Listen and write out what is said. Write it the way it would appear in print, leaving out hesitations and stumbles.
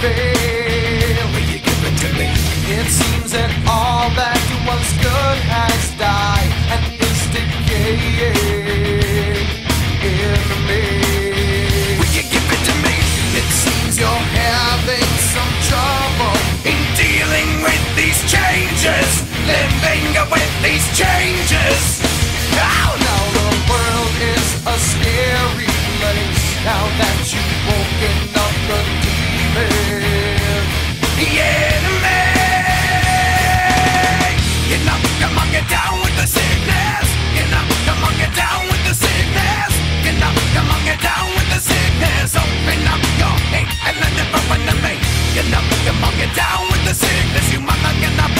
fail. Will you give it to me? It seems that all that you once could has died and is decaying in me. Will you give it to me? It seems you're having some trouble in dealing with these changes, living with these changes. Oh, now the world is a scary place. Now that you've woken up the demon, the enemy. You knock the monkey down with the sickness. You knock the monkey down with the sickness. You knock the monkey down with the sickness. Open up your hate and let it open to me. You knock the monkey down with the sickness. You mother, you knock.